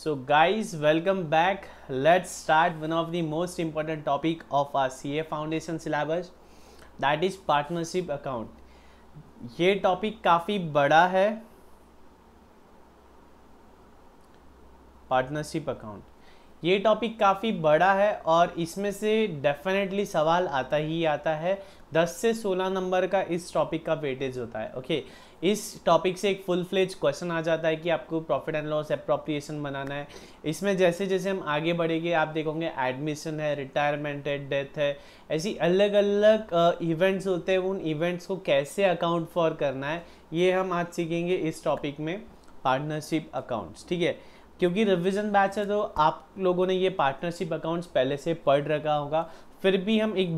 So guys, welcome back. Let's start one of the most important topic of our CA Foundation syllabus, that is partnership account. ये topic काफ़ी बड़ा है, partnership account ये topic काफ़ी बड़ा है और इसमें से definitely सवाल आता ही आता है. 10 से 16 नंबर का इस टॉपिक का वेटेज होता है. ओके, इस टॉपिक से एक फुल फ्लेज क्वेश्चन आ जाता है कि आपको प्रॉफिट एंड लॉस एप्रोप्रिएशन बनाना है. इसमें जैसे जैसे हम आगे बढ़ेंगे आप देखोगे एडमिशन है, रिटायरमेंट है, डेथ है, ऐसी अलग अलग इवेंट्स होते हैं. उन इवेंट्स को कैसे अकाउंट फॉर करना है ये हम आज सीखेंगे इस टॉपिक में, पार्टनरशिप अकाउंट्स. ठीक है, क्योंकि रिविजन बैच है तो आप लोगों ने ये पार्टनरशिप अकाउंट्स पहले से पढ़ रखा होगा. फिर भी हम एक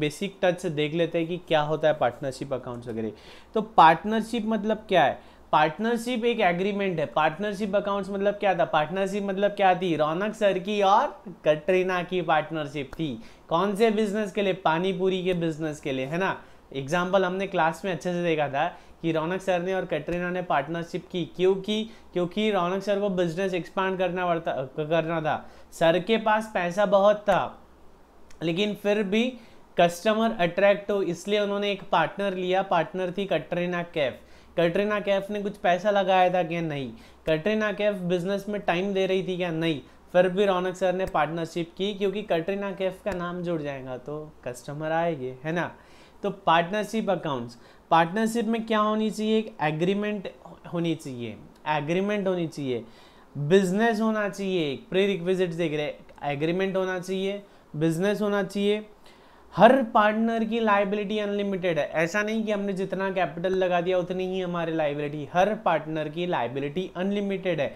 बेसिक टच से देख लेते हैं कि क्या होता है पार्टनरशिप अकाउंट्स वगैरह. तो पार्टनरशिप मतलब क्या है? पार्टनरशिप एक एग्रीमेंट है. पार्टनरशिप अकाउंट्स मतलब क्या था? पार्टनरशिप मतलब क्या थी? रौनक सर की और कटरीना की पार्टनरशिप थी. कौन से बिजनेस के लिए? पानी पूरी के बिजनेस के लिए, है ना. एग्जाम्पल हमने क्लास में अच्छे से देखा था कि रौनक सर ने और कटरीना ने पार्टनरशिप की. क्योंकि रौनक सर को बिजनेस एक्सपांड करना था. सर के पास पैसा बहुत था लेकिन फिर भी कस्टमर अट्रैक्ट हो, इसलिए उन्होंने एक पार्टनर लिया. पार्टनर थी कटरीना कैफ. कटरीना कैफ ने कुछ पैसा लगाया था क्या? नहीं. कटरीना कैफ बिजनेस में टाइम दे रही थी क्या? नहीं. फिर भी रौनक सर ने पार्टनरशिप की क्योंकि कटरीना कैफ का नाम जुड़ जाएगा तो कस्टमर आएंगे, है ना. तो पार्टनरशिप अकाउंट्स, पार्टनरशिप में क्या होनी चाहिए? एक एग्रीमेंट होनी चाहिए. एग्रीमेंट होनी चाहिए, बिजनेस होना चाहिए. प्री रिक्विजिट्स देख रहे, एग्रीमेंट होना चाहिए, बिजनेस होना चाहिए. हर पार्टनर की लाइबिलिटी अनलिमिटेड है. ऐसा नहीं कि हमने जितना कैपिटल लगा दिया उतनी ही हमारी लाइबिलिटी. हर पार्टनर की लाइबिलिटी अनलिमिटेड है.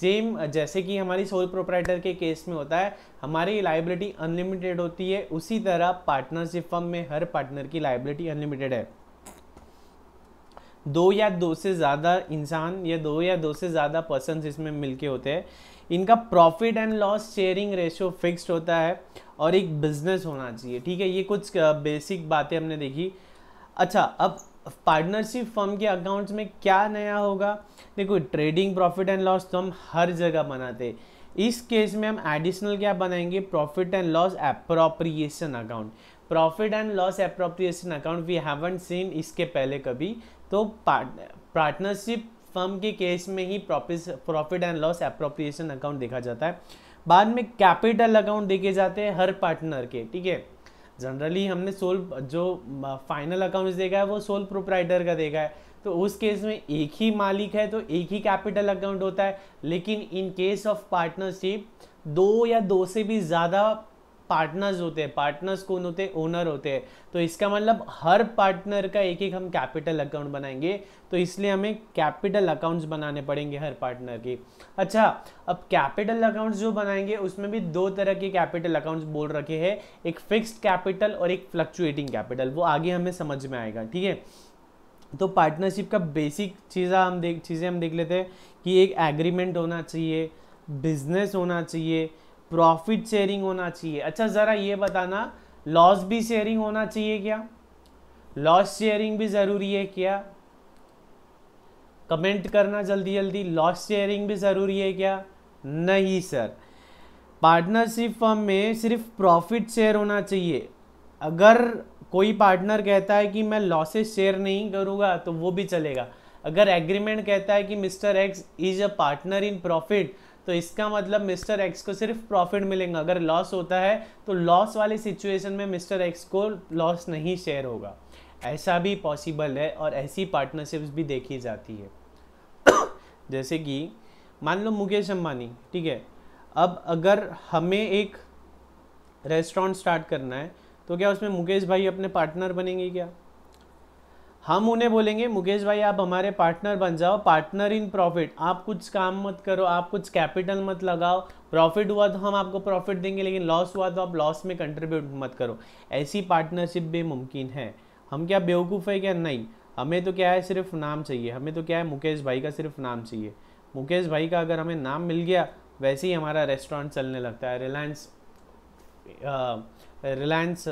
सेम जैसे कि हमारी सोल प्रोप्राइटर के केस में होता है, हमारी लाइबिलिटी अनलिमिटेड होती है, उसी तरह पार्टनरशिप फर्म में हर पार्टनर की लाइबिलिटी अनलिमिटेड है. दो या दो से ज़्यादा इंसान या दो से ज़्यादा पर्सन इसमें मिलके होते हैं. इनका profit and loss sharing ratio fixed होता है और एक बिजनेस होना चाहिए. ठीक है, ये कुछ बेसिक बातें हमने देखी. अच्छा, अब पार्टनरशिप फर्म के अकाउंट्स में क्या नया होगा? देखो, ट्रेडिंग प्रॉफिट एंड लॉस तो हम हर जगह बनाते. इस केस में हम एडिशनल क्या बनाएंगे? Profit and loss appropriation account. Profit and loss appropriation account we haven't seen इसके पहले कभी. तो पार्टनरशिप फर्म के केस में ही profit and loss appropriation account देखा जाता है. बाद में कैपिटल अकाउंट देखे जाते हैं हर पार्टनर के. ठीक है, जनरली हमने सोल जो फाइनल अकाउंट्स देखा है वो सोल प्रोप्राइटर का देखा है. तो उस केस में एक ही मालिक है तो एक ही कैपिटल अकाउंट होता है. लेकिन इन केस ऑफ पार्टनरशिप दो या दो से भी ज़्यादा पार्टनर्स होते हैं. पार्टनर्स कौन होते हैं? ओनर होते हैं. तो इसका मतलब हर पार्टनर का एक एक हम कैपिटल अकाउंट बनाएंगे. तो इसलिए हमें कैपिटल अकाउंट्स बनाने पड़ेंगे हर पार्टनर की. अच्छा, अब कैपिटल अकाउंट्स जो बनाएंगे उसमें भी दो तरह के कैपिटल अकाउंट्स बोल रखे हैं, एक फिक्स्ड कैपिटल और एक फ्लक्चुएटिंग कैपिटल. वो आगे हमें समझ में आएगा. ठीक है, तो पार्टनरशिप का बेसिक चीज़ें हम देख लेते हैं कि एक एग्रीमेंट होना चाहिए, बिजनेस होना चाहिए, प्रॉफिट शेयरिंग होना चाहिए. अच्छा, ज़रा ये बताना, लॉस भी शेयरिंग होना चाहिए क्या? लॉस शेयरिंग भी ज़रूरी है क्या? कमेंट करना जल्दी जल्दी. लॉस शेयरिंग भी ज़रूरी है क्या? नहीं सर. पार्टनरशिप फर्म में सिर्फ प्रॉफिट शेयर होना चाहिए. अगर कोई पार्टनर कहता है कि मैं लॉसेस शेयर नहीं करूँगा तो वो भी चलेगा. अगर एग्रीमेंट कहता है कि mister X is a partner in profit, तो इसका मतलब मिस्टर एक्स को सिर्फ प्रॉफिट मिलेगा. अगर लॉस होता है तो लॉस वाले सिचुएशन में मिस्टर एक्स को लॉस नहीं शेयर होगा. ऐसा भी पॉसिबल है और ऐसी पार्टनरशिप्स भी देखी जाती है. जैसे कि मान लो मुकेश अंबानी. ठीक है, अब अगर हमें एक रेस्टोरेंट स्टार्ट करना है तो क्या उसमें मुकेश भाई अपने पार्टनर बनेंगे क्या? हम उन्हें बोलेंगे मुकेश भाई आप हमारे पार्टनर बन जाओ, पार्टनर इन प्रॉफिट. आप कुछ काम मत करो, आप कुछ कैपिटल मत लगाओ. प्रॉफिट हुआ तो हम आपको प्रॉफिट देंगे लेकिन लॉस हुआ तो आप लॉस में कंट्रीब्यूट मत करो. ऐसी पार्टनरशिप भी मुमकिन है. हम क्या बेवकूफ़ है क्या? नहीं. हमें तो क्या है, सिर्फ नाम चाहिए. हमें तो क्या है, मुकेश भाई का सिर्फ नाम चाहिए. मुकेश भाई का अगर हमें नाम मिल गया, वैसे ही हमारा रेस्टोरेंट चलने लगता है. Reliance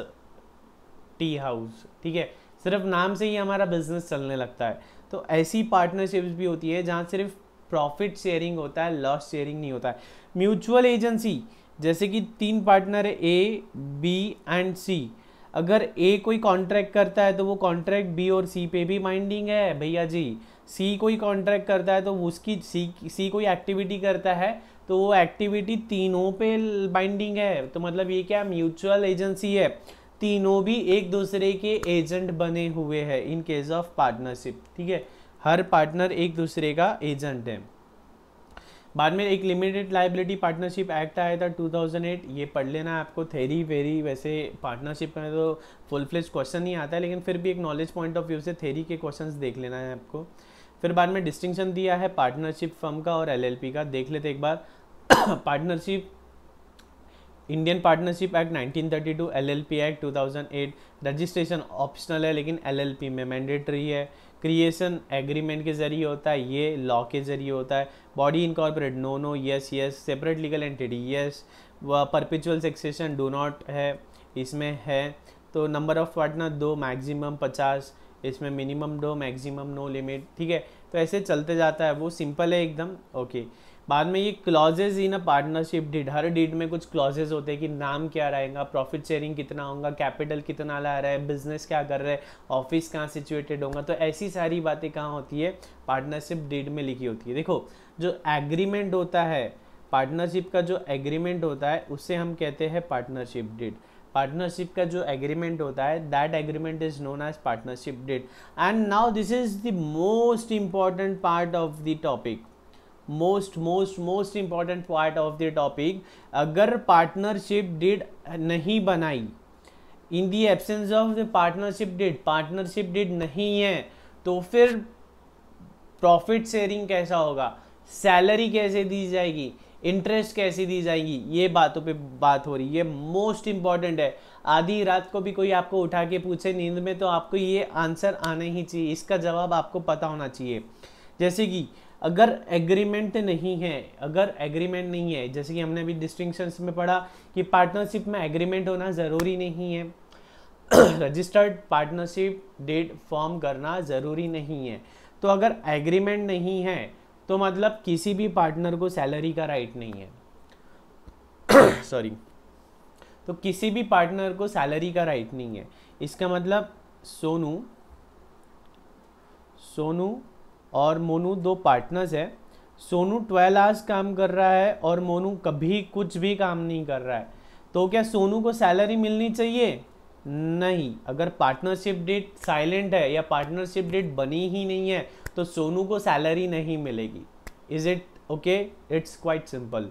tea house. ठीक है, सिर्फ नाम से ही हमारा बिजनेस चलने लगता है. तो ऐसी पार्टनरशिप्स भी होती है जहाँ सिर्फ प्रॉफिट शेयरिंग होता है, लॉस शेयरिंग नहीं होता है। म्यूचुअल एजेंसी जैसे कि तीन पार्टनर है ए बी एंड सी, अगर ए कोई कॉन्ट्रैक्ट करता है तो वो कॉन्ट्रैक्ट बी और सी पे भी बाइंडिंग है भैया जी। सी कोई कॉन्ट्रैक्ट करता है तो उसकी सी कोई एक्टिविटी करता है तो वो एक्टिविटी तीनों पे बाइंडिंग है। तो मतलब ये क्या म्यूचुअल एजेंसी है, तीनों भी एक दूसरे के एजेंट बने हुए हैं इन केस ऑफ पार्टनरशिप। ठीक है, हर पार्टनर एक दूसरे का एजेंट है। बाद में एक लिमिटेड लाइबिलिटी पार्टनरशिप एक्ट आया था 2008, ये पढ़ लेना आपको। थेरी वेरी वैसे पार्टनरशिप में तो फुल फ्लेज क्वेश्चन नहीं आता है, लेकिन फिर भी एक नॉलेज पॉइंट ऑफ व्यू से थेरी के क्वेश्चंस देख लेना है आपको। फिर बाद में डिस्टिंक्शन दिया है पार्टनरशिप फर्म का और एलएलपी का, देख लेते एक बार। Partnership Indian partnership act 1932, LLP act 2008। Registration optional है लेकिन एलएलपी में मैंडेटरी है। क्रिएशन एग्रीमेंट के जरिए होता है, ये लॉ के जरिए होता है। Body incorporate no no, yes yes. Separate legal entity yes. व परपेचुअल सक्सेशन डू नॉट है, इसमें है। तो नंबर ऑफ पार्टनर दो, मैक्सिमम 50, इसमें मिनिमम दो, मैक्सिमम नो लिमिट। ठीक है, तो ऐसे चलते जाता है, वो सिंपल है एकदम। ओके, बाद में ये clauses in a partnership deed, हर डीड में कुछ क्लॉजेज होते हैं कि नाम क्या रहेगा, प्रॉफिट शेयरिंग कितना होगा, कैपिटल कितना ला रहा है, बिजनेस क्या कर रहा है, ऑफिस कहाँ सिचुएटेड होगा, तो ऐसी सारी बातें कहाँ होती है, पार्टनरशिप डीड में लिखी होती है। देखो जो एग्रीमेंट होता है, पार्टनरशिप का जो एग्रीमेंट होता है उससे हम कहते हैं पार्टनरशिप डीड। पार्टनरशिप का जो एग्रीमेंट होता है, that agreement is known as partnership deed. And now this is the most important part of the topic, most important part of the topic. अगर पार्टनरशिप डीड नहीं बनाई, in the absence of the partnership deed नहीं है, तो फिर profit sharing कैसा होगा, salary कैसे दी जाएगी, इंटरेस्ट कैसे दी जाएगी, ये बातों पे बात हो रही है। मोस्ट इम्पॉर्टेंट है, आधी रात को भी कोई आपको उठा के पूछे नींद में तो आपको ये आंसर आना ही चाहिए, इसका जवाब आपको पता होना चाहिए। जैसे कि अगर एग्रीमेंट नहीं है, जैसे कि हमने अभी डिस्टिंक्शंस में पढ़ा कि पार्टनरशिप में एग्रीमेंट होना ज़रूरी नहीं है, रजिस्टर्ड पार्टनरशिप डेट फॉर्म करना ज़रूरी नहीं है। तो अगर एग्रीमेंट नहीं है तो मतलब किसी भी पार्टनर को सैलरी का राइट नहीं है। सॉरी, तो किसी भी पार्टनर को सैलरी का राइट नहीं है। इसका मतलब सोनू और मोनू दो पार्टनर्स है। सोनू 12 आवर्स काम कर रहा है और मोनू कभी कुछ भी काम नहीं कर रहा है, तो क्या सोनू को सैलरी मिलनी चाहिए? नहीं। अगर पार्टनरशिप डेट साइलेंट है या पार्टनरशिप डेट बनी ही नहीं है तो सोनू को सैलरी नहीं मिलेगी। Is it okay? It's quite simple.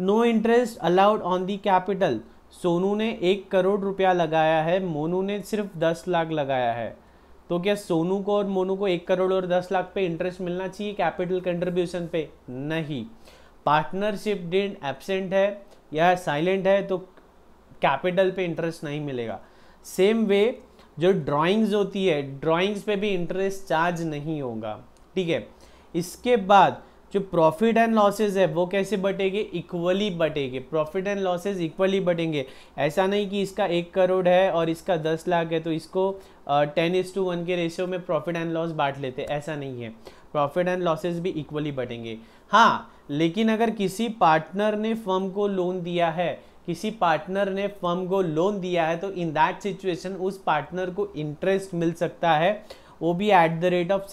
No interest allowed on the capital. Sonu ने 1 करोड़ रुपया लगाया है, मोनू ने सिर्फ 10 लाख लगाया है, तो क्या सोनू को और मोनू को 1 करोड़ और 10 लाख पे इंटरेस्ट मिलना चाहिए कैपिटल कंट्रीब्यूशन पे? नहीं। पार्टनरशिप डीड एब्सेंट है या साइलेंट है तो कैपिटल पे इंटरेस्ट नहीं मिलेगा। सेम वे जो ड्राइंग्स होती है, ड्राइंग्स पे भी इंटरेस्ट चार्ज नहीं होगा। ठीक है, इसके बाद जो प्रॉफिट एंड लॉसेज है वो कैसे बटेंगे? इक्वली बटेंगे। प्रॉफिट एंड लॉसेज इक्वली बटेंगे। ऐसा नहीं कि इसका 1 करोड़ है और इसका 10 लाख है तो इसको 10:1 के रेशियो में प्रॉफिट एंड लॉस बांट लेते, ऐसा नहीं है। प्रॉफिट एंड लॉसेज भी इक्वली बटेंगे। हाँ, लेकिन अगर किसी पार्टनर ने फर्म को लोन दिया है, तो इन दैट सिचुएशन उस पार्टनर को इंटरेस्ट मिल सकता है, वो भी at the rate of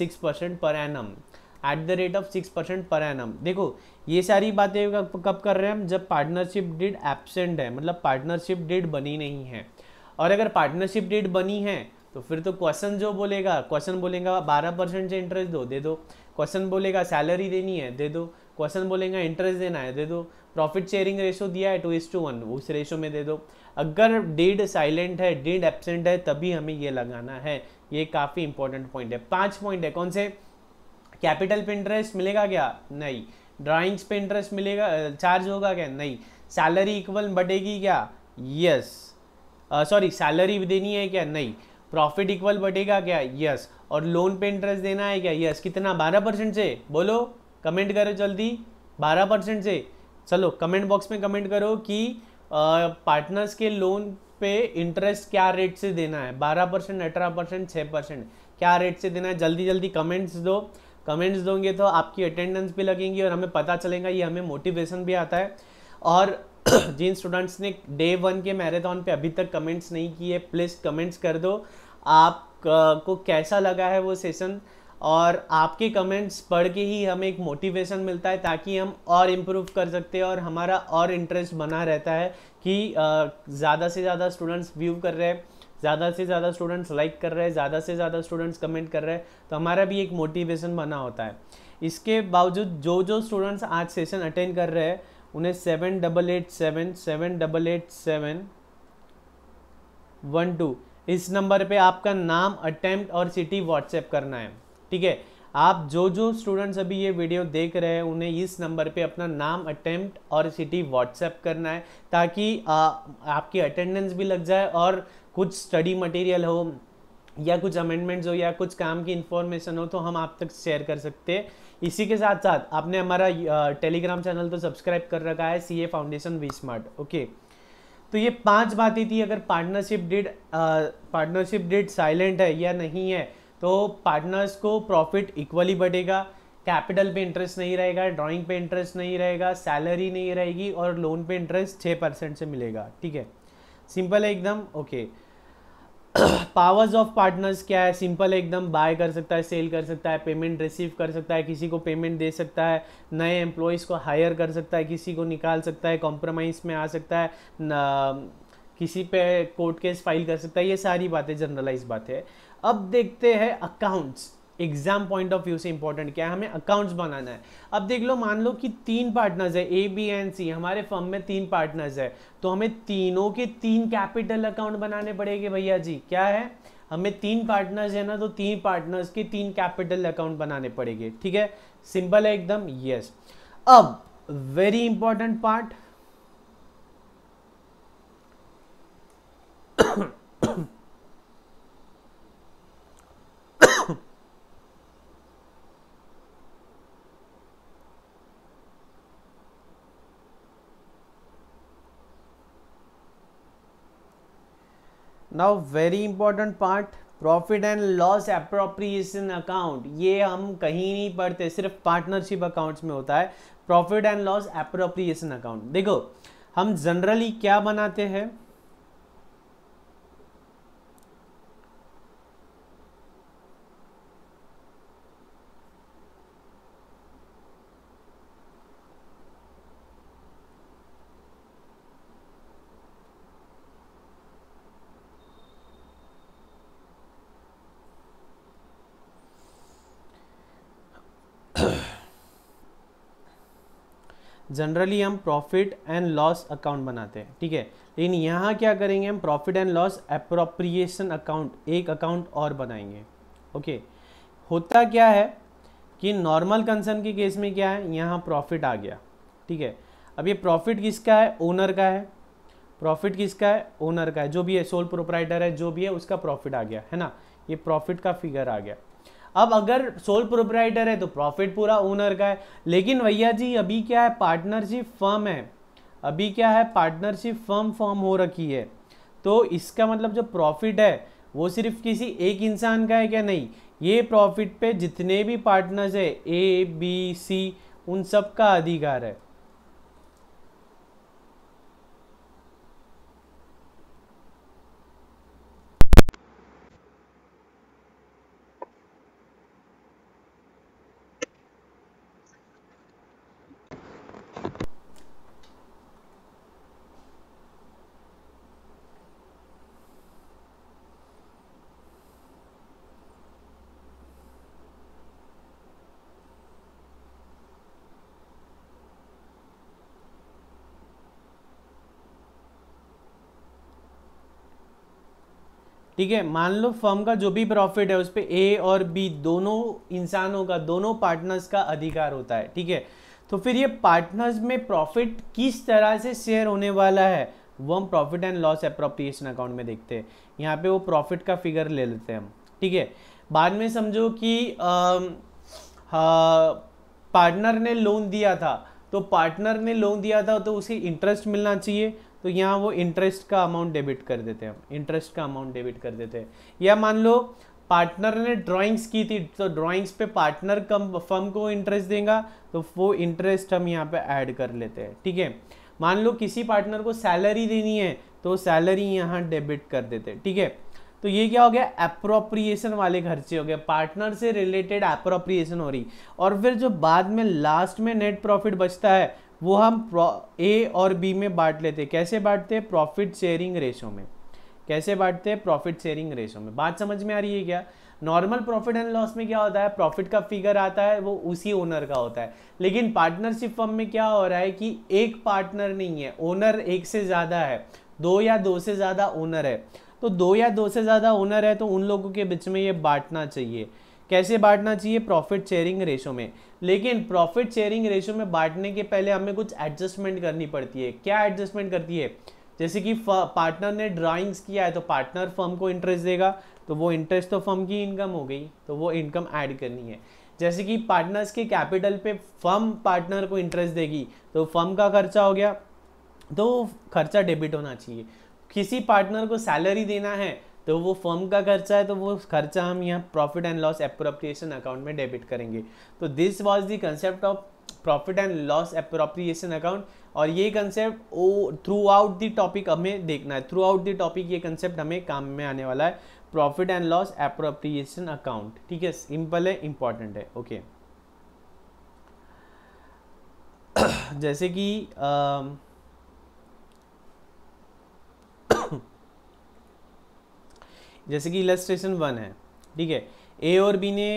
6% per annum. देखो ये सारी बातें कब कर रहे हैं हम? जब पार्टनरशिप डीड एब्सेंट है, मतलब पार्टनरशिप डीड बनी नहीं है। और अगर पार्टनरशिप डीड बनी है तो फिर तो क्वेश्चन जो बोलेगा, 12% से इंटरेस्ट दो, दे दो। क्वेश्चन बोलेगा सैलरी देनी है, दे दो। क्वेश्चन बोलेगा इंटरेस्ट देना है, दे दो। प्रॉफिट शेयरिंग रेशो दिया है 2:1, उस रेशो में दे दो। अगर डीड साइलेंट है, डीड एब्सेंट है, तभी हमें ये लगाना है। ये काफ़ी इंपॉर्टेंट पॉइंट है। 5 पॉइंट है। कौन से? कैपिटल पे इंटरेस्ट मिलेगा क्या? नहीं। ड्राइंग्स पे इंटरेस्ट मिलेगा, चार्ज होगा क्या? नहीं। सैलरी इक्वल बढ़ेगी क्या? यस। सैलरी देनी है क्या? नहीं। प्रॉफिट इक्वल बढ़ेगा क्या? यस। और लोन पे इंटरेस्ट देना है क्या? यस। कितना? 12% से। बोलो, कमेंट करो जल्दी, 12% से। चलो कमेंट बॉक्स में कमेंट करो कि पार्टनर्स के लोन पे इंटरेस्ट क्या रेट से देना है, 12%, 18%, 6%, क्या रेट से देना है। जल्दी जल्दी कमेंट्स दो। कमेंट्स दोगे तो आपकी अटेंडेंस भी लगेंगी और हमें पता चलेगा, ये हमें मोटिवेशन भी आता है। और जिन स्टूडेंट्स ने डे 1 के मैराथन पे अभी तक कमेंट्स नहीं किए, प्लीज़ कमेंट्स कर दो आप को कैसा लगा है वो सेशन, और आपके कमेंट्स पढ़ के ही हमें एक मोटिवेशन मिलता है ताकि हम और इम्प्रूव कर सकते हैं और हमारा और इंटरेस्ट बना रहता है कि ज़्यादा से ज़्यादा स्टूडेंट्स व्यू कर रहे हैं, ज़्यादा से ज़्यादा स्टूडेंट्स लाइक कर रहे हैं, ज़्यादा से ज़्यादा स्टूडेंट्स कमेंट कर रहे हैं, तो हमारा भी एक मोटिवेशन बना होता है। इसके बावजूद जो जो स्टूडेंट्स आज सेशन अटेंड कर रहे हैं उन्हें 7887788712 इस नंबर पे आपका नाम, अटेम्प्ट और सिटी व्हाट्सएप करना है, ठीक है। आप जो जो स्टूडेंट्स अभी ये वीडियो देख रहे हैं उन्हें इस नंबर पे अपना नाम, अटेम्प्ट और सिटी व्हाट्सएप करना है ताकि आपकी अटेंडेंस भी लग जाए और कुछ स्टडी मटेरियल हो या कुछ अमेंडमेंट्स हो या कुछ काम की इन्फॉर्मेशन हो तो हम आप तक शेयर कर सकते हैं। इसी के साथ साथ आपने हमारा टेलीग्राम चैनल तो सब्सक्राइब कर रखा है, सीए फाउंडेशन vsmart, ओके। तो ये 5 बातें थी। अगर पार्टनरशिप डीड साइलेंट है या नहीं है तो पार्टनर्स को प्रॉफिट इक्वली बढ़ेगा, कैपिटल पे इंटरेस्ट नहीं रहेगा, ड्राइंग पे इंटरेस्ट नहीं रहेगा, सैलरी नहीं रहेगी और लोन पे इंटरेस्ट 6% से मिलेगा, ठीक है। सिंपल है एकदम, ओके। पावर्स ऑफ पार्टनर्स क्या है? सिंपल एकदम, बाय कर सकता है, सेल कर सकता है, पेमेंट रिसीव कर सकता है, किसी को पेमेंट दे सकता है, नए एम्प्लॉयज़ को हायर कर सकता है, किसी को निकाल सकता है, कॉम्प्रोमाइज़ में आ सकता है, किसी पे कोर्ट केस फाइल कर सकता है। ये सारी बातें जनरलाइज बातें है। अब देखते हैं accounts exam point of view से इंपॉर्टेंट क्या है, हमें अकाउंट्स बनाना है। अब देख लो, मान लो कि 3 पार्टनर्स है, A, B एंड C, हमारे फर्म में 3 पार्टनर्स है, तो हमें तीनों के 3 कैपिटल अकाउंट बनाने पड़ेंगे भैया जी। क्या है, हमें 3 पार्टनर्स है ना, तो 3 पार्टनर्स के 3 कैपिटल अकाउंट बनाने पड़ेंगे, ठीक है। सिंपल है एकदम, यस। अब very important part, now very important part, profit and loss appropriation account. ये हम कहीं नहीं पढ़ते, सिर्फ पार्टनरशिप अकाउंट्स में होता है profit and loss appropriation account. देखो, हम जनरली क्या बनाते हैं, जनरली हम प्रॉफिट एंड लॉस अकाउंट बनाते हैं, ठीक है। लेकिन यहाँ क्या करेंगे, हम profit and loss appropriation account, एक अकाउंट और बनाएंगे, ओके। होता क्या है कि नॉर्मल कंसर्न के केस में क्या है, यहाँ प्रॉफिट आ गया, ठीक है। अब ये प्रॉफिट किसका है, ओनर का है, प्रॉफिट किसका है, ओनर का है, जो भी है, सोल प्रोप्राइटर है, जो भी है, उसका प्रॉफिट आ गया है ना, ये प्रॉफिट का फिगर आ गया। अब अगर सोल प्रोप्राइटर है तो प्रॉफिट पूरा ओनर का है, लेकिन भैया जी अभी क्या है, पार्टनरशिप फर्म है, अभी क्या है, पार्टनरशिप फर्म फॉर्म हो रखी है, तो इसका मतलब जो प्रॉफिट है वो सिर्फ किसी एक इंसान का है क्या, नहीं, ये प्रॉफिट पे जितने भी पार्टनर्स है A, B, C उन सब का अधिकार है, ठीक है। मान लो फर्म का जो भी प्रॉफिट है उस पर A और B दोनों इंसानों का, दोनों पार्टनर्स का अधिकार होता है, ठीक है। तो फिर ये पार्टनर्स में प्रॉफिट किस तरह से शेयर होने वाला है वो हम profit and loss appropriation account में देखते हैं। यहाँ पे वो प्रॉफिट का फिगर ले लेते हैं हम, ठीक है। बाद में समझो कि पार्टनर ने लोन दिया था, तो पार्टनर ने लोन दिया था तो उसे इंटरेस्ट मिलना चाहिए, तो यहाँ वो इंटरेस्ट का अमाउंट डेबिट कर देते हैं, या मान लो पार्टनर ने ड्राइंग्स की थी तो ड्राइंग्स पे पार्टनर कम फर्म को इंटरेस्ट देगा तो वो इंटरेस्ट हम यहाँ पे ऐड कर लेते हैं। ठीक है, मान लो किसी पार्टनर को सैलरी देनी है तो सैलरी यहाँ डेबिट कर देते हैं। ठीक है, तो ये क्या हो गया, एप्रोप्रिएशन वाले खर्चे हो गए, पार्टनर से रिलेटेड एप्रोप्रिएशन हो रही। और फिर जो बाद में लास्ट में नेट प्रॉफिट बचता है वो हम ए और बी में बांट लेते हैं। कैसे बांटते हैं? प्रॉफिट शेयरिंग रेशो में। कैसे बांटते हैं? प्रॉफिट शेयरिंग रेशो में। बात समझ में आ रही है क्या? नॉर्मल प्रॉफिट एंड लॉस में क्या होता है, प्रॉफिट का फिगर आता है वो उसी ओनर का होता है, लेकिन पार्टनरशिप फर्म में क्या हो रहा है कि एक पार्टनर नहीं है, ओनर एक से ज़्यादा है, दो या दो से ज़्यादा ओनर है। तो दो या दो से ज़्यादा ओनर है तो उन लोगों के बीच में ये बांटना चाहिए। कैसे बांटना चाहिए? प्रॉफिट शेयरिंग रेशो में। लेकिन प्रॉफिट शेयरिंग रेशो में बांटने के पहले हमें कुछ एडजस्टमेंट करनी पड़ती है। क्या एडजस्टमेंट करती है? जैसे कि पार्टनर ने ड्राइंग्स किया है तो पार्टनर फर्म को इंटरेस्ट देगा तो वो इंटरेस्ट तो फर्म की इनकम हो गई, तो वो इनकम ऐड करनी है। जैसे कि पार्टनर्स के कैपिटल पे फर्म पार्टनर को इंटरेस्ट देगी तो फर्म का खर्चा हो गया, तो खर्चा डेबिट होना चाहिए। किसी पार्टनर को सैलरी देना है तो वो फर्म का खर्चा है, तो वो खर्चा हम यहाँ profit and loss appropriation account में डेबिट करेंगे। तो this was the concept of profit and loss appropriation account. और ये concept throughout the topic हमें देखना है, थ्रू आउट द टॉपिक ये कंसेप्ट हमें काम में आने वाला है, profit and loss appropriation account. ठीक है, सिंपल है, इम्पॉर्टेंट है। ओके जैसे कि इलस्ट्रेशन 1 है। ठीक है, ए और बी ने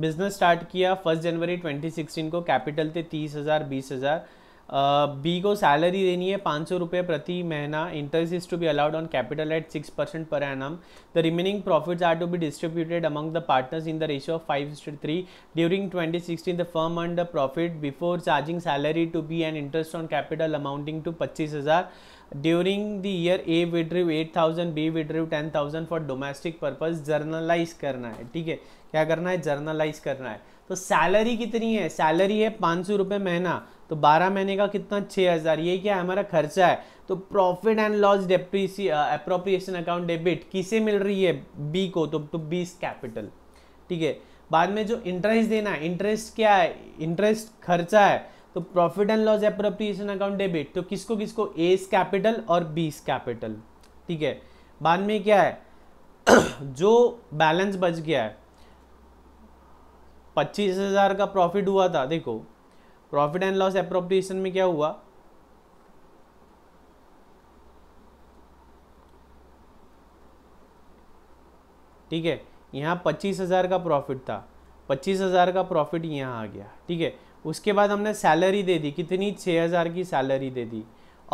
बिजनेस स्टार्ट किया 1 जनवरी 2016 को, कैपिटल थे 30,000 20,000। बी को सैलरी देनी है 500 रुपये प्रति महीना, interest is to be allowed on capital at 6% per annum. The remaining profits are to be distributed among the partners in the ratio of 5:3। During 2016 the firm earned the profit before charging salary to B and interest on capital amounting to 25,000। During the year A withdrew 8,000, B withdrew 10,000 for domestic purpose। Journalise करना है। ठीक है, क्या करना है? Generalized करना है। तो सैलरी कितनी है? सैलरी है 500 रुपये महीना, तो 12 महीने का कितना? 6,000। ये क्या है? हमारा खर्चा है। तो profit and loss appropriation account debit किसे मिल रही है? बी को, तो बीस कैपिटल। ठीक है, बाद में जो इंटरेस्ट देना है, इंटरेस्ट क्या है? इंटरेस्ट खर्चा है, तो profit and loss appropriation account debit तो किसको किसको? एस कैपिटल और बीस कैपिटल। ठीक है, बाद में क्या है? जो बैलेंस बच गया है, 25,000 का प्रॉफिट हुआ था, देखो प्रॉफिट एंड लॉस एप्रोप्रिएशन में क्या हुआ, 25,000 का प्रॉफिट था, 25,000 का प्रॉफिट यहाँ आ गया। ठीक है, उसके बाद हमने सैलरी दे दी कितनी? 6,000 की सैलरी दे दी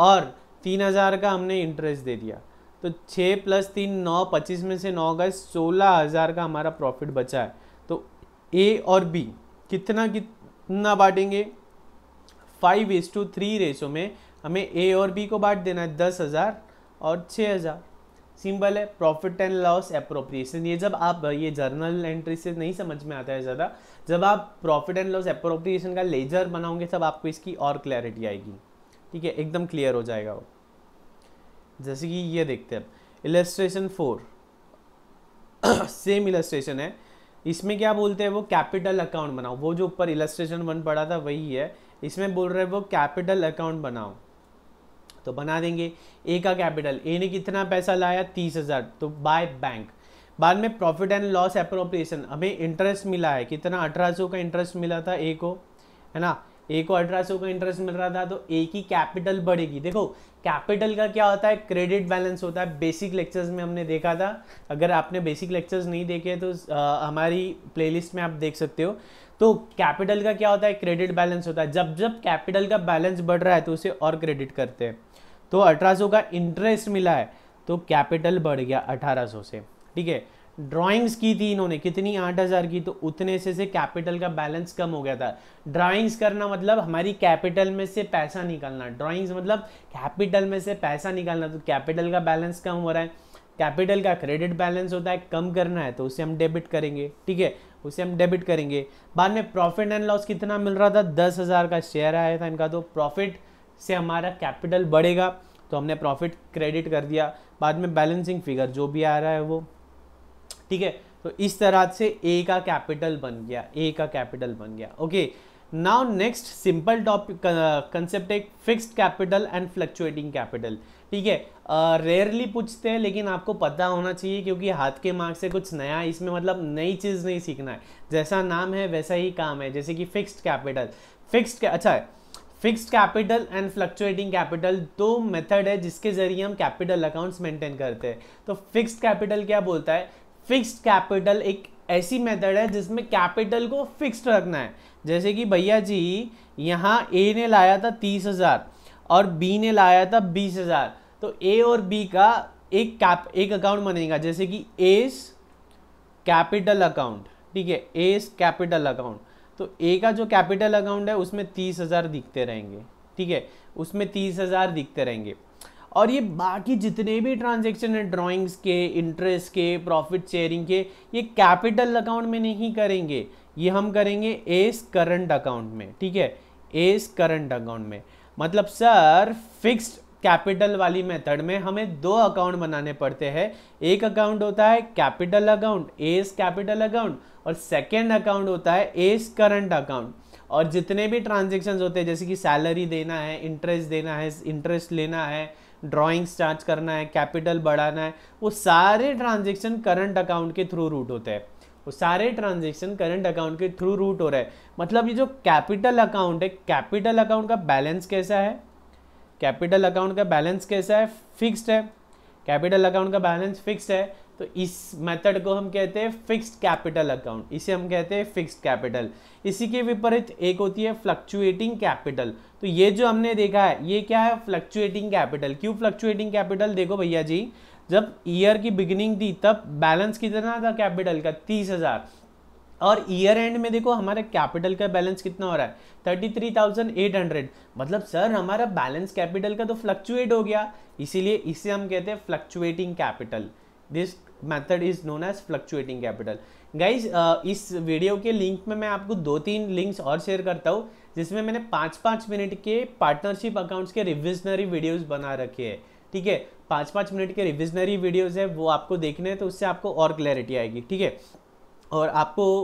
और 3,000 का हमने इंटरेस्ट दे दिया, तो 6 + 3 9, 25 में से 9 गए, 16,000 का हमारा प्रॉफिट बचा है। तो ए और बी कितना बांटेंगे? 5:3 रेशो में हमें ए और बी को बांट देना है, 10,000 और 6,000। सिंपल है, प्रॉफिट एंड लॉस एप्रोप्रिएशन। ये जब आप ये जर्नल एंट्री से नहीं समझ में आता है ज़्यादा, जब आप प्रॉफिट एंड लॉस एप्रोप्रिएशन का लेजर बनाओगे तब आपको इसकी और क्लैरिटी आएगी। ठीक है, एकदम क्लियर हो जाएगा वो। जैसे कि ये देखते हैं इलस्ट्रेशन 4 सेम इलस्ट्रेशन है, इसमें क्या बोलते हैं वो कैपिटल अकाउंट बनाओ, वो जो ऊपर इलस्ट्रेशन 1 पढ़ा था वही है, इसमें बोल रहे हैं वो कैपिटल अकाउंट बनाओ, तो बना देंगे। ए का कैपिटल, ए ने कितना पैसा लाया? 30,000, तो बाय बैंक। बाद में प्रॉफिट एंड लॉस एप्रोप्रिएशन, हमें इंटरेस्ट मिला है कितना? 1,800 का इंटरेस्ट मिला था ए को, है ना, ए को 1,800 का इंटरेस्ट मिल रहा था, तो ए की कैपिटल बढ़ेगी। देखो कैपिटल का क्या होता है? क्रेडिट बैलेंस होता है, बेसिक लेक्चर्स में हमने देखा था। अगर आपने बेसिक लेक्चर्स नहीं देखे तो हमारी प्लेलिस्ट में आप देख सकते हो। तो कैपिटल का क्या होता है? क्रेडिट बैलेंस होता है, जब जब कैपिटल का बैलेंस बढ़ रहा है तो उसे और क्रेडिट करते हैं। तो 1,800 का इंटरेस्ट मिला है तो कैपिटल बढ़ गया 1,800 से। ठीक है, ड्राइंग्स की थी इन्होंने कितनी? 8,000 की, तो उतने से कैपिटल का बैलेंस कम हो गया था। ड्राइंग्स करना मतलब हमारी कैपिटल में से पैसा निकालना, ड्राइंग्स मतलब कैपिटल में से पैसा निकालना, तो कैपिटल का बैलेंस कम हो रहा है। कैपिटल का क्रेडिट बैलेंस होता है, कम करना है तो उसे हम डेबिट करेंगे। ठीक है, उसे हम डेबिट करेंगे। बाद में प्रॉफिट एंड लॉस कितना मिल रहा था? 10,000 का शेयर आया था इनका, तो प्रॉफिट से हमारा कैपिटल बढ़ेगा तो हमने प्रॉफिट क्रेडिट कर दिया। बाद में बैलेंसिंग फिगर जो भी आ रहा है वो, ठीक है, तो इस तरह से ए का कैपिटल बन गया, ए का कैपिटल बन गया। Okay, now next simple topic concept एक fixed capital and fluctuating capital. ठीक है, रेयरली पूछते हैं लेकिन आपको पता होना चाहिए क्योंकि हाथ के मार्क्स से कुछ नया इसमें मतलब नई चीज़ नहीं सीखना है, जैसा नाम है वैसा ही काम है। जैसे कि फिक्स्ड कैपिटल, अच्छा fixed capital and fluctuating capital दो मेथड है जिसके ज़रिए हम कैपिटल अकाउंट्स मेंटेन करते हैं। तो फिक्स्ड कैपिटल क्या बोलता है, फिक्स्ड कैपिटल एक ऐसी मेथड है जिसमें कैपिटल को फिक्स्ड रखना है। जैसे कि भैया जी यहाँ ए ने लाया था 30,000 और बी ने लाया था 20,000, तो ए और बी का एक अकाउंट बनेगा, जैसे कि एस कैपिटल अकाउंट। ठीक है, एस कैपिटल अकाउंट। तो ए का जो कैपिटल अकाउंट है उसमें 30,000 दिखते रहेंगे। ठीक है, उसमें 30,000 दिखते रहेंगे और ये बाकी जितने भी ट्रांजेक्शन है ड्राइंग्स के, इंटरेस्ट के, प्रॉफिट शेयरिंग के, ये कैपिटल अकाउंट में नहीं करेंगे, ये हम करेंगे एस करंट अकाउंट में। ठीक है, एस करंट अकाउंट में। मतलब सर फिक्स्ड कैपिटल वाली मेथड में हमें दो अकाउंट बनाने पड़ते हैं, एक अकाउंट होता है capital account, S capital account, और सेकेंड अकाउंट होता है एस करंट अकाउंट। और जितने भी ट्रांजेक्शन्स होते हैं जैसे कि सैलरी देना है, इंटरेस्ट देना है, इंटरेस्ट लेना है, ड्राइंग्स चार्ज करना है, कैपिटल बढ़ाना है, वो सारे ट्रांजेक्शन करंट अकाउंट के थ्रू रूट होते हैं, वो सारे ट्रांजेक्शन करंट अकाउंट के थ्रू रूट हो रहे हैं। मतलब ये जो कैपिटल अकाउंट है, कैपिटल अकाउंट का बैलेंस कैसा है, कैपिटल अकाउंट का बैलेंस कैसा है, फिक्स्ड है, कैपिटल अकाउंट का बैलेंस फिक्स्ड है। तो इस मेथड को हम कहते हैं फिक्स्ड कैपिटल अकाउंट, इसे हम कहते हैं फिक्स्ड कैपिटल। इसी के विपरीत एक होती है फ्लक्चुएटिंग कैपिटल। तो ये जो हमने देखा है ये क्या है, फ्लक्चुएटिंग कैपिटल। क्यों फ्लक्चुएटिंग कैपिटल, देखो भैया जी जब ईयर की बिगिनिंग थी तब बैलेंस कितना था कैपिटल का, 30,000, और ईयर एंड में देखो हमारे कैपिटल का बैलेंस कितना हो रहा है, 33,800। मतलब सर हमारा बैलेंस कैपिटल का तो फ्लक्चुएट हो गया, इसीलिए इसे हम कहते हैं fluctuating capital. This method is known as fluctuating capital. Guys इस वीडियो के लिंक में मैं आपको 2-3 लिंक्स और शेयर करता हूँ जिसमें मैंने 5-5 मिनट के पार्टनरशिप अकाउंट्स के रिविजनरी वीडियोस बना रखे हैं। ठीक है, 5-5 मिनट के रिविजनरी वीडियोस है, वो आपको देखने हैं तो उससे आपको और क्लैरिटी आएगी। ठीक है, और आपको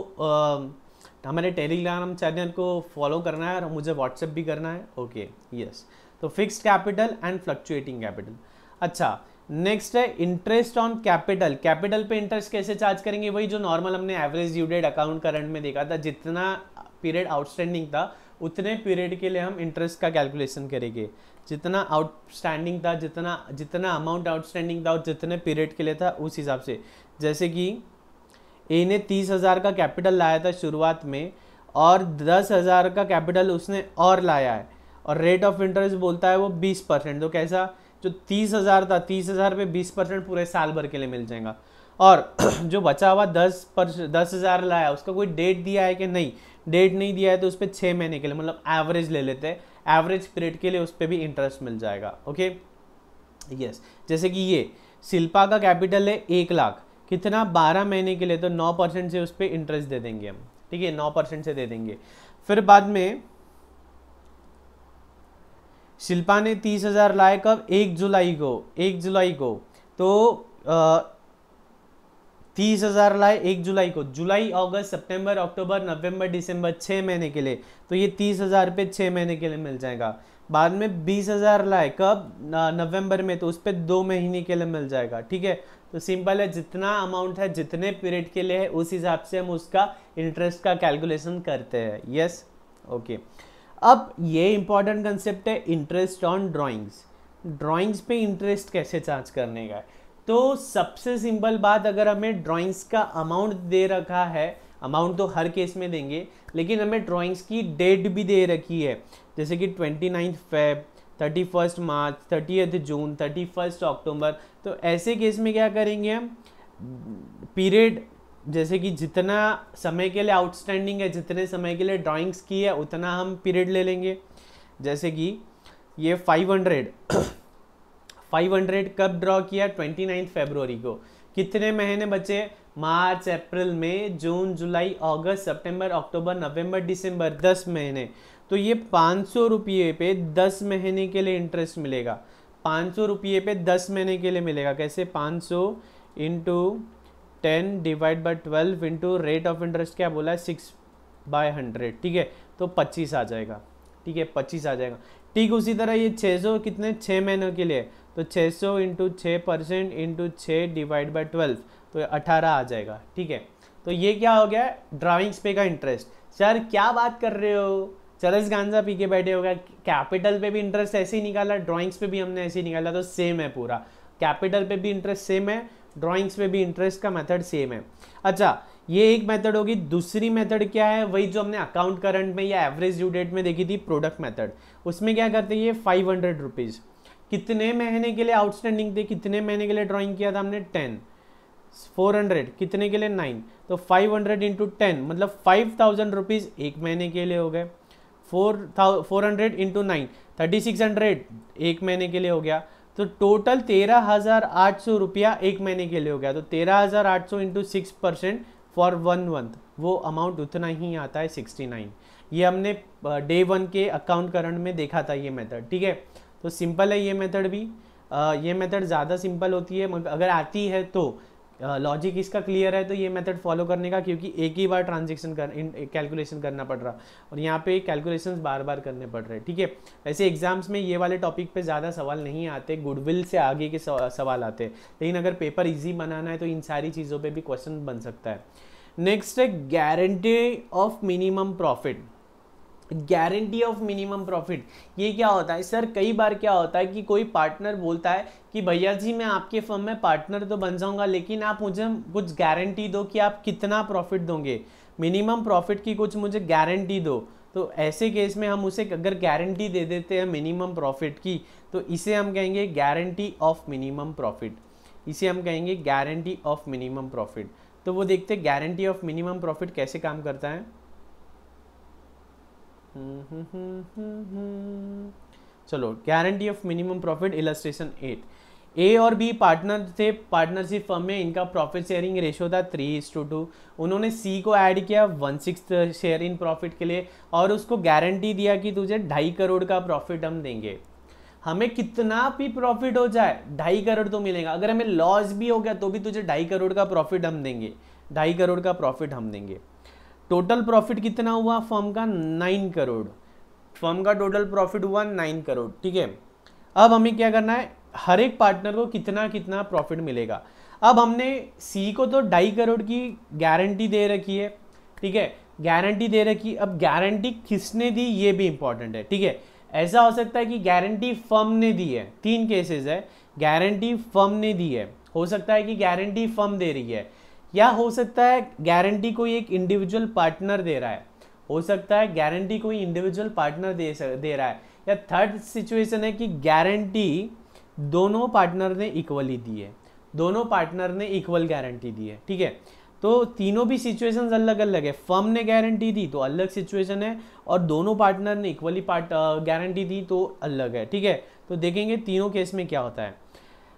हमारे टेलीग्राम चैनल को फॉलो करना है और मुझे व्हाट्सएप भी करना है। Okay, yes. तो fixed capital and fluctuating capital. अच्छा, नेक्स्ट है इंटरेस्ट ऑन कैपिटल। कैपिटल पे इंटरेस्ट कैसे चार्ज करेंगे, वही जो नॉर्मल हमने average due date account current में देखा था, जितना पीरियड आउटस्टैंडिंग था उतने पीरियड के लिए हम इंटरेस्ट का कैलकुलेशन करेंगे। जितना आउटस्टैंडिंग था, जितना अमाउंट आउटस्टैंडिंग था और जितने पीरियड के लिए था उस हिसाब से। जैसे कि ए ने 30,000 का कैपिटल लाया था शुरुआत में और 10,000 का कैपिटल उसने और लाया है और रेट ऑफ इंटरेस्ट बोलता है वो 20%। तो कैसा, जो 30,000 था 30,000 पे 20% पूरे साल भर के लिए मिल जाएगा। और जो बचा हुआ 10,000 लाया उसका कोई डेट दिया है कि नहीं, डेट नहीं दिया है तो उस पर 6 महीने के लिए मतलब एवरेज ले लेते हैं, एवरेज पीरियड के लिए उस पर भी इंटरेस्ट मिल जाएगा। Okay, yes. जैसे कि ये शिल्पा का कैपिटल है 1 लाख, कितना, 12 महीने के लिए, तो 9% से उस पर इंटरेस्ट दे देंगे हम। ठीक है, 9% से दे देंगे। फिर बाद में शिल्पा ने 30,000 लाए कब, 1 जुलाई को, 1 जुलाई को, तो 30,000 लाए 1 जुलाई को, जुलाई, अगस्त, सितंबर, अक्टूबर, नवंबर, दिसंबर, 6 महीने के लिए, तो ये 30,000 पे 6 महीने के लिए मिल जाएगा। बाद में 20,000 लाए कब, नवंबर में, तो उस पर 2 महीने के लिए मिल जाएगा। ठीक है, तो सिंपल है, जितना अमाउंट है जितने पीरियड के लिए है उस हिसाब से हम उसका इंटरेस्ट का कैलकुलेशन करते हैं। Yes, okay. अब ये इम्पॉर्टेंट कंसेप्ट है इंटरेस्ट ऑन ड्राइंग्स। ड्राइंग्स पे इंटरेस्ट कैसे चार्ज करने का, तो सबसे सिंपल बात, अगर हमें ड्राइंग्स का अमाउंट दे रखा है, अमाउंट तो हर केस में देंगे लेकिन हमें ड्राइंग्स की डेट भी दे रखी है, जैसे कि 29 फेब, 31 मार्च, 30 जून, 31 अक्टूबर। तो ऐसे केस में क्या करेंगे हम, पीरियड जैसे कि जितना समय के लिए आउटस्टैंडिंग है, जितने समय के लिए ड्राइंग्स की है उतना हम पीरियड ले लेंगे। जैसे कि ये 500 कब ड्रॉ किया, 29 फरवरी को, कितने महीने बचे, मार्च, अप्रैल, मई, जून, जुलाई, अगस्त, सितंबर, अक्टूबर, नवंबर, दिसंबर, 10 महीने। तो ये 500 रुपये पे 10 महीने के लिए इंटरेस्ट मिलेगा, 500 रुपये पे 10 महीने के लिए मिलेगा। कैसे, 500 into 10 divide by 12 into rate of interest क्या बोला है 6/100 ठीक है तो 25 आ जाएगा ठीक है 25 आ जाएगा। ठीक उसी तरह ये 600 कितने 6 महीनों के लिए तो 600 इंटू 6% इंटू 6 डिवाइड बाई 12 तो 18 आ जाएगा ठीक है। तो ये क्या हो गया ड्राइविंग्स पे का इंटरेस्ट। सर क्या बात कर रहे हो चरस गांजा पी के बैठे होगा। कैपिटल पे भी इंटरेस्ट ऐसे ही निकाला ड्राइंग्स पे भी हमने ऐसे ही निकाला तो सेम है पूरा। कैपिटल पे भी इंटरेस्ट सेम है ड्राइंग्स पे भी इंटरेस्ट का मेथड सेम है। अच्छा ये एक मेथड होगी। दूसरी मेथड क्या है वही जो हमने अकाउंट करंट में या एवरेज ड्यू डेट में देखी थी प्रोडक्ट मेथड। उसमें क्या करते हैं ये 500 रुपीज़ कितने महीने के लिए आउटस्टैंडिंग थे कितने महीने के लिए ड्राइंग किया था हमने 10 400 कितने के लिए 9 तो 500 इंटू 10 मतलब 5000 रुपीज़ एक महीने के लिए हो गए 400 इंटू 9 3600 एक महीने के लिए हो गया तो टोटल 13800 रुपया एक महीने के लिए हो गया। तो 13800 इंटू 6% फॉर 1 मंथ वो अमाउंट उतना ही आता है 69। ये हमने डे 1 के अकाउंट करंट में देखा था ये मेथड ठीक है। तो सिंपल है ये मेथड भी। ये मेथड ज़्यादा सिंपल होती है मगर अगर आती है तो लॉजिक इसका क्लियर है तो ये मेथड फॉलो करने का क्योंकि एक ही बार ट्रांजेक्शन कैलकुलेशन करना पड़ रहा और यहाँ पे कैलकुलेशंस बार बार करने पड़ रहे ठीक है। वैसे एग्जाम्स में ये वाले टॉपिक पे ज़्यादा सवाल नहीं आते गुडविल से आगे के सवाल आते हैं लेकिन अगर पेपर इजी बनाना है तो इन सारी चीज़ों पे भी क्वेश्चन बन सकता है। नेक्स्ट है guarantee of minimum profit. Guarantee of minimum profit ये क्या होता है सर। कई बार क्या होता है कि कोई पार्टनर बोलता है कि भैया जी मैं आपके फर्म में पार्टनर तो बन जाऊंगा लेकिन आप मुझे कुछ गारंटी दो कि आप कितना प्रॉफिट दोगे मिनिमम प्रॉफिट की कुछ मुझे गारंटी दो। तो ऐसे केस में हम उसे अगर गारंटी दे देते हैं मिनिमम प्रॉफिट की तो इसे हम कहेंगे गारंटी ऑफ मिनिमम प्रॉफिट। इसे हम कहेंगे गारंटी ऑफ मिनिमम प्रॉफिट। तो वो देखते हैं गारंटी ऑफ मिनिमम प्रॉफिट कैसे काम करता है। चलो guarantee of minimum profit illustration 8। A और बी पार्टनर थे पार्टनरशिप फर्म में इनका प्रॉफिट शेयरिंग रेशो था 3:2। उन्होंने सी को ऐड किया 1/6 शेयर इन प्रॉफिट के लिए और उसको गारंटी दिया कि तुझे 2.5 करोड़ का प्रॉफिट हम देंगे हमें कितना भी प्रॉफिट हो जाए 2.5 करोड़ तो मिलेगा अगर हमें लॉस भी हो गया तो भी तुझे 2.5 करोड़ का प्रॉफिट हम देंगे 2.5 करोड़ का प्रॉफिट हम देंगे। टोटल प्रॉफिट कितना हुआ फर्म का 9 करोड़। फर्म का टोटल प्रॉफिट हुआ 9 करोड़ ठीक है। अब हमें क्या करना है हर एक पार्टनर को कितना कितना प्रॉफिट मिलेगा। अब हमने सी को तो 2.5 करोड़ की गारंटी दे रखी है ठीक है गारंटी दे रखी। अब गारंटी किसने दी ये भी इम्पॉर्टेंट है ठीक है। ऐसा हो सकता है कि गारंटी फर्म ने दी है 3 केसेस है गारंटी फर्म ने दी है हो सकता है कि गारंटी फर्म दे रही है या हो सकता है गारंटी कोई एक इंडिविजुअल पार्टनर दे रहा है हो सकता है गारंटी कोई इंडिविजुअल पार्टनर दे रहा है या थर्ड सिचुएशन है कि गारंटी दोनों पार्टनर ने इक्वली दी है दोनों पार्टनर ने इक्वल गारंटी दी है ठीक है। तो तीनों भी सिचुएशंस अलग अलग है फर्म ने गारंटी दी तो अलग सिचुएशन है और दोनों पार्टनर ने इक्वली गारंटी दी तो अलग है ठीक है। तो देखेंगे तीनों केस में क्या होता है।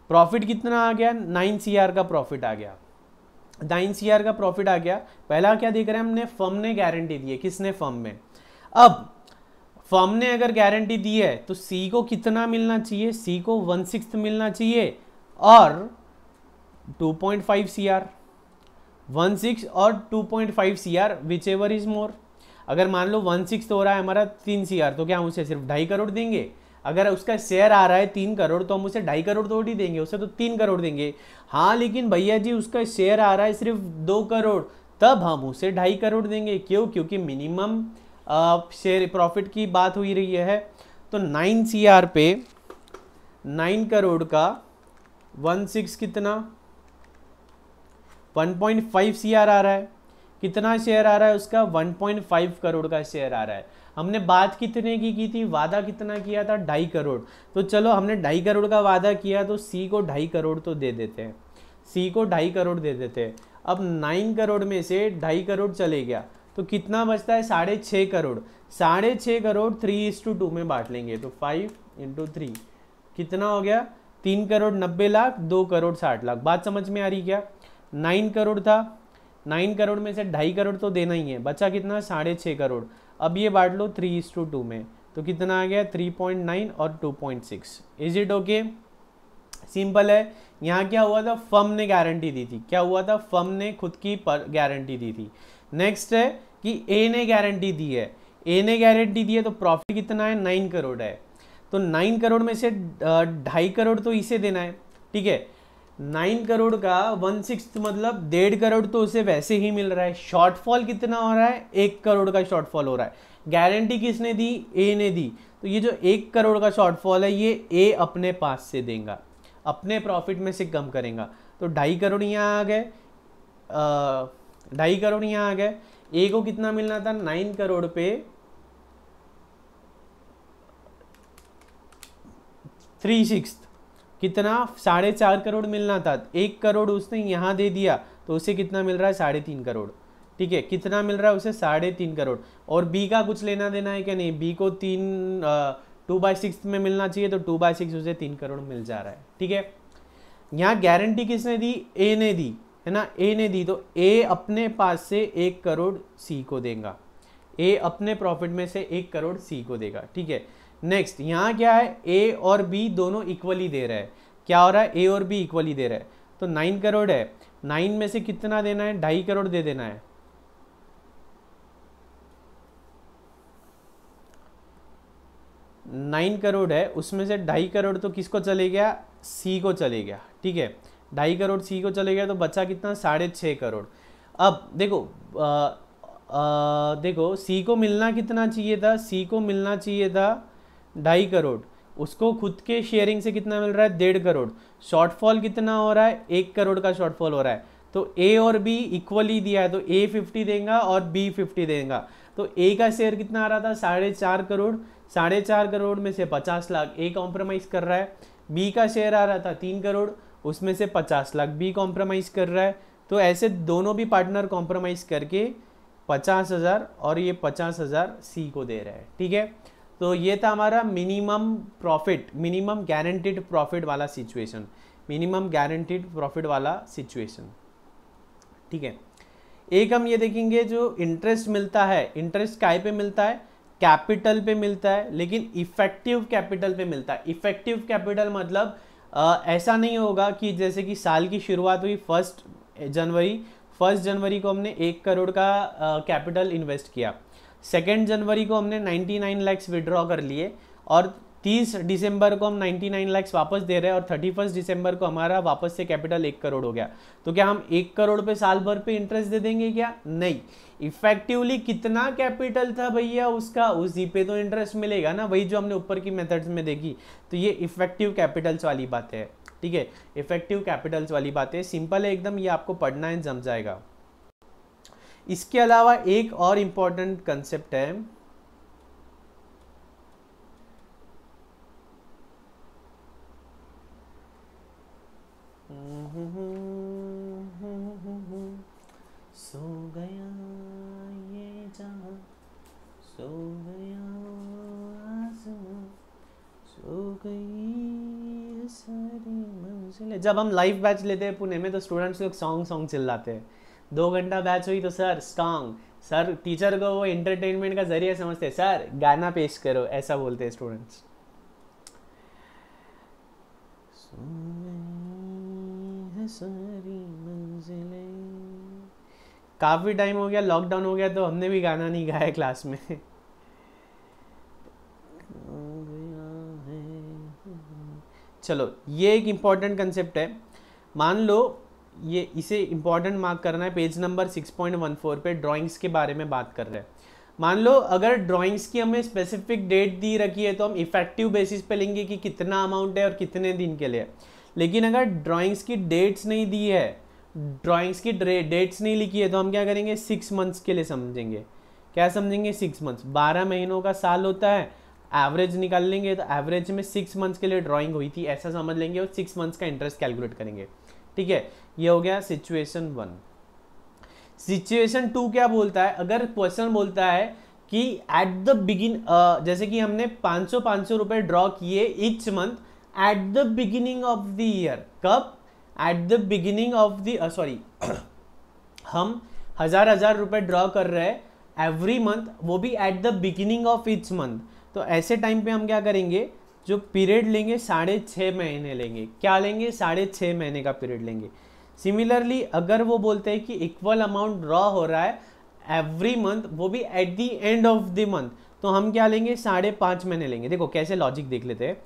प्रॉफिट कितना आ गया 9 CR का प्रॉफिट आ गया 9 CR का प्रॉफिट आ गया। पहला क्या देख रहे हैं हमने फर्म ने गारंटी दी है किसने फर्म में। अब फर्म ने अगर गारंटी दी है तो सी को कितना मिलना चाहिए सी को 1/6 मिलना चाहिए और 2.5 CR 1/6 और 2.5 CR whichever is more. अगर मान लो 1/6 हो रहा है हमारा 3 CR तो क्या हम उसे सिर्फ 2.5 करोड़ देंगे। अगर उसका शेयर आ रहा है 3 करोड़ तो हम उसे 2.5 करोड़ थोड़ी देंगे उसे तो 3 करोड़ देंगे। हाँ लेकिन भैया जी उसका शेयर आ रहा है सिर्फ 2 करोड़ तब हम उसे 2.5 करोड़ देंगे क्यों क्योंकि मिनिमम शेयर प्रॉफिट की बात हुई रही है। तो 9 CR पे 9 करोड़ का 1/6 कितना 1.5 CR आ रहा है कितना शेयर आ रहा है उसका 1.5 करोड़ का शेयर आ रहा है। हमने बात कितने की थी वादा कितना किया था 2.5 करोड़ तो चलो हमने 2.5 करोड़ का वादा किया तो सी को 2.5 करोड़ तो दे देते हैं सी को 2.5 करोड़ दे देते हैं। अब 9 करोड़ में से 2.5 करोड़ चले गया तो कितना बचता है 6.5 करोड़ 6.5 करोड़ 3:2 में बांट लेंगे तो 5 इंटू 3 कितना हो गया 3 करोड़ 90 लाख 2 करोड़ 60 लाख। बात समझ में आ रही क्या। 9 करोड़ था 9 करोड़ में से 2.5 करोड़ तो देना ही है बचा कितना 6.5 करोड़। अब ये बांट लो 3:2 में तो कितना आ गया 3.9 और 2.6 इज इट ओके सिंपल है। यहाँ क्या हुआ था, फर्म ने गारंटी दी थी, क्या हुआ था, फर्म ने खुद की गारंटी दी थी। नेक्स्ट है कि ए ने गारंटी दी है, ए ने गारंटी दी है तो प्रॉफिट कितना है, 9 करोड़ है। तो 9 करोड़ में से 2.5 करोड़ तो इसे देना है, ठीक है। 9 करोड़ का 1/6 मतलब 1.5 करोड़ तो उसे वैसे ही मिल रहा है। शॉर्टफॉल कितना हो रहा है, 1 करोड़ का शॉर्टफॉल हो रहा है। गारंटी किसने दी, ए ने दी। तो ये जो 1 करोड़ का शॉर्टफॉल है ये ए अपने पास से देगा, अपने प्रॉफिट में से कम करेगा। तो 2.5 करोड़ यहाँ आ गए, 2.5 करोड़ यहाँ आ गए। ए को कितना मिलना था, 9 करोड़ पे 3/6 कितना, 4.5 करोड़ मिलना था। 1 करोड़ उसने यहाँ दे दिया तो उसे कितना मिल रहा है, 3.5 करोड़, ठीक है। कितना मिल रहा है उसे, 3.5 करोड़। और बी का कुछ लेना देना है क्या, नहीं। बी को 2/6 में मिलना चाहिए तो 2/6 उसे 3 करोड़ मिल जा रहा है, ठीक है। यहाँ गारंटी किसने दी, ए ने दी, है ना, ए ने दी। तो ए अपने पास से 1 करोड़ सी को देगा, ए अपने प्रॉफिट में से 1 करोड़ सी को देगा, ठीक है। नेक्स्ट यहाँ क्या है, ए और बी दोनों इक्वली दे रहा है। क्या हो रहा है, ए और बी इक्वली दे रहा है। तो 9 करोड़ है, 9 में से कितना देना है, 2.5 करोड़ दे देना है। 9 करोड़ है, उसमें से 2.5 करोड़ तो किसको चले गया, सी को चले गया, ठीक है। 2.5 करोड़ सी को चले गया तो बचा कितना, 6.5 करोड़। अब देखो देखो सी को मिलना कितना चाहिए था, सी को मिलना चाहिए था 2.5 करोड़। उसको खुद के शेयरिंग से कितना मिल रहा है, 1.5 करोड़। शॉर्टफॉल कितना हो रहा है, 1 करोड़ का शॉर्टफॉल हो रहा है। तो ए और बी इक्वली दिया है तो ए 50 देगा और बी 50 देगा। तो ए का शेयर कितना आ रहा था, 4.5 करोड़। 4.5 करोड़ में से 50 लाख ए कॉम्प्रोमाइज कर रहा है। बी का शेयर आ रहा था 3 करोड़, उसमें से 50 लाख बी कॉम्प्रोमाइज़ कर रहा है। तो ऐसे दोनों भी पार्टनर कॉम्प्रोमाइज़ करके 50,000 और ये 50,000 सी को दे रहा है, ठीक है। तो ये था हमारा minimum profit, minimum guaranteed profit वाला सिचुएशन, मिनिमम गारंटीड प्रॉफिट वाला सिचुएशन, ठीक है। एक हम ये देखेंगे जो इंटरेस्ट मिलता है, इंटरेस्ट काय पे मिलता है, कैपिटल पे मिलता है, लेकिन इफेक्टिव कैपिटल पे मिलता है। इफेक्टिव कैपिटल मतलब ऐसा नहीं होगा कि जैसे कि साल की शुरुआत हुई 1 जनवरी को हमने 1 करोड़ का कैपिटल इन्वेस्ट किया, 2 जनवरी को हमने 99 लाख विड्रॉ कर लिए और 30 दिसंबर को हम 99 लाख वापस दे रहे हैं और 31 दिसंबर को हमारा वापस से कैपिटल 1 करोड़ हो गया। तो क्या हम 1 करोड़ पे साल भर पे इंटरेस्ट दे देंगे क्या, नहीं। इफेक्टिवली कितना कैपिटल था भैया उसका, उसी पे तो इंटरेस्ट मिलेगा ना, वही जो हमने ऊपर की मेथड्स में देखी। तो ये इफेक्टिव कैपिटल्स वाली बात है, ठीक है, इफेक्टिव कैपिटल्स वाली बात है। सिंपल है एकदम, ये आपको पढ़ना है, जम जाएगा। इसके अलावा एक और इम्पॉर्टेंट कंसेप्ट है, सो गया ये जहां, सो गया आसमां, सो गई सारी मंजिलें। जब हम लाइव बैच लेते हैं पुणे में तो स्टूडेंट्स लोग सॉन्ग चिल्लाते हैं, 2 घंटा बैच हुई तो सर सॉन्ग, सर टीचर को वो एंटरटेनमेंट का जरिया समझते हैं, सर गाना पेश करो, ऐसा बोलते हैं स्टूडेंट्स। काफ़ी टाइम हो गया, लॉकडाउन हो गया तो हमने भी गाना नहीं गाया क्लास में। चलो ये एक इम्पॉर्टेंट कंसेप्ट है, मान लो ये इसे इम्पॉर्टेंट मार्क करना है। पेज नंबर 6.14 पे ड्राइंग्स के बारे में बात कर रहे हैं। मान लो अगर ड्राइंग्स की हमें स्पेसिफिक डेट दी रखी है तो हम इफेक्टिव बेसिस पे लेंगे कि कितना अमाउंट है और कितने दिन के लिए। लेकिन अगर ड्राइंग्स की डेट्स नहीं दी है, ड्राइंग्स की डेट्स नहीं लिखी है तो हम क्या करेंगे, 6 मंथ्स के लिए समझेंगे। क्या समझेंगे, 6 मंथ्स। 12 महीनों का साल होता है, एवरेज निकाल लेंगे तो एवरेज में 6 मंथ्स के लिए ड्राइंग हुई थी ऐसा समझ लेंगे और 6 मंथ्स का इंटरेस्ट कैलकुलेट करेंगे, ठीक है। ये हो गया सिचुएशन 1। सिचुएशन 2 क्या बोलता है, अगर क्वेश्चन बोलता है कि एट द बिगिन, जैसे कि हमने 500 रुपये ड्रॉ किए each month at the beginning of the year. कब, at the beginning of the, sorry, हम 1000 रुपये ड्रॉ कर रहे हैं एवरी मंथ, वो भी at the beginning of each month. तो ऐसे टाइम पे हम क्या करेंगे, जो पीरियड लेंगे 6.5 महीने लेंगे। क्या लेंगे? 6.5 महीने का पीरियड लेंगे। सिमिलरली अगर वो बोलते हैं कि इक्वल अमाउंट ड्रॉ हो रहा है एवरी मंथ, वो भी at the end of the month, तो हम क्या लेंगे? 5.5 महीने लेंगे। देखो कैसे लॉजिक देख लेते हैं।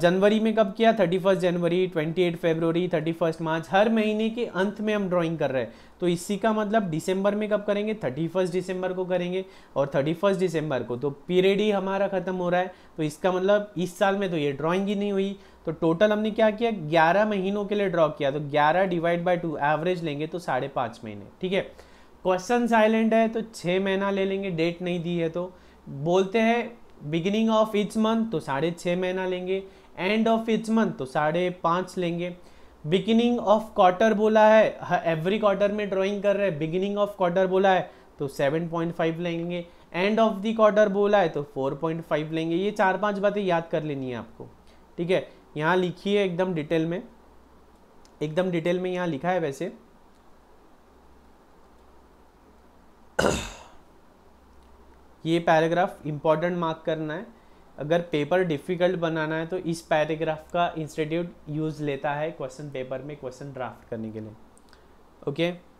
जनवरी में कब किया? 31 जनवरी, 28 फरवरी, 31 मार्च, हर महीने के अंत में हम ड्राइंग कर रहे हैं। तो इसी का मतलब दिसंबर में कब करेंगे? 31 दिसंबर को करेंगे और 31 दिसंबर को तो पीरियड ही हमारा ख़त्म हो रहा है। तो इसका मतलब इस साल में तो ये ड्राइंग ही नहीं हुई। तो टोटल हमने क्या किया? 11 महीनों के लिए ड्रॉ किया। तो 11 डिवाइड बाई 2 एवरेज लेंगे तो 5.5 महीने। ठीक है, क्वेश्चन साइलेंट है तो 6 महीना ले लेंगे, डेट नहीं दी है तो। बोलते हैं बिगिनिंग ऑफ इच मंथ तो 6.5 महीना लेंगे, एंड ऑफ इच मंथ तो 5.5 लेंगे। बिगिनिंग ऑफ क्वार्टर बोला है, एवरी क्वार्टर में ड्राइंग कर रहे हैं, बिगिनिंग ऑफ क्वार्टर बोला है तो 7.5 लेंगे, एंड ऑफ द क्वार्टर बोला है तो 4.5 लेंगे। ये 4-5 बातें याद कर लेनी है आपको। ठीक है, यहाँ लिखिए एकदम डिटेल में, एकदम डिटेल में यहाँ लिखा है वैसे। ये पैराग्राफ इम्पॉर्टेंट मार्क करना है। अगर पेपर डिफ़िकल्ट बनाना है तो इस पैराग्राफ का इंस्टीट्यूट यूज़ लेता है क्वेश्चन पेपर में क्वेश्चन ड्राफ्ट करने के लिए। ओके